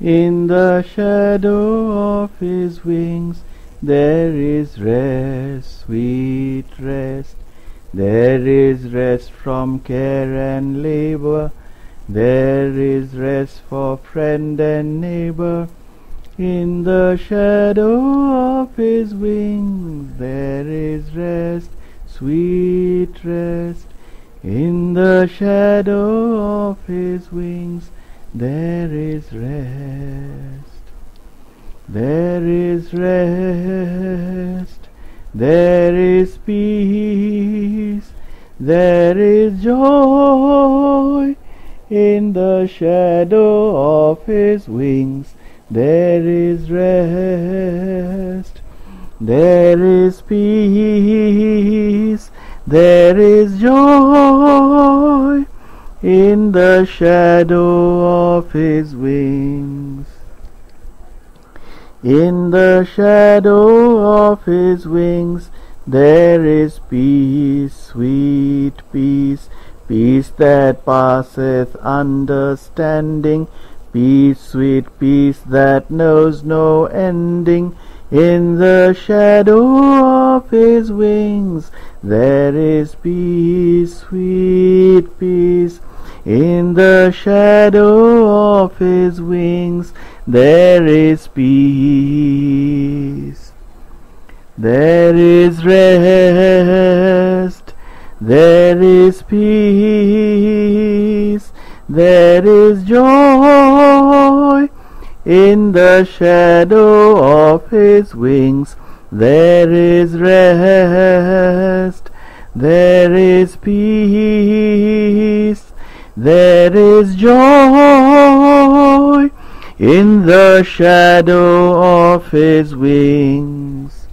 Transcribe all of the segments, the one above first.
In the shadow of his wings there is rest, sweet rest. There is rest from care and labor. There is rest for friend and neighbor. In the shadow of his wings there is rest, sweet rest. In the shadow of his wings there is rest. There is rest. There is peace. There is joy. In the shadow of his wings there is rest. There is peace. There is joy. In the shadow of his wings. In the shadow of his wings there is peace, sweet peace. Peace that passeth understanding. Peace, sweet peace that knows no ending. In the shadow of his wings there is peace, sweet peace. In the shadow of his wings there is peace. There is rest. There is peace. There is joy. In the shadow of his wings there is rest. There is peace. There is joy. In the shadow of his wings.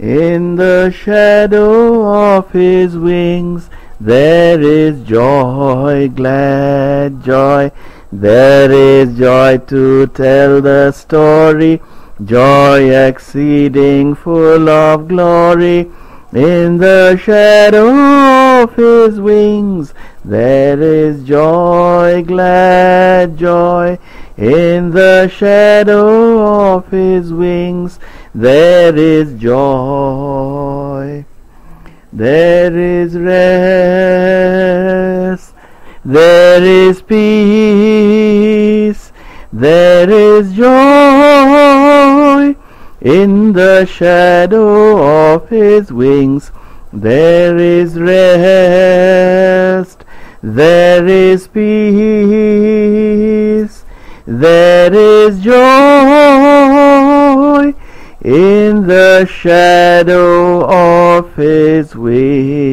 In the shadow of his wings there is joy, glad joy. There is joy to tell the story. Joy exceeding, full of glory. In the shadow of his wings there is joy, glad joy. In the shadow of his wings there is joy. There is rest. There is peace. There is joy. In the shadow of his wings there is rest. There is peace. There is joy. In the shadow of his wings.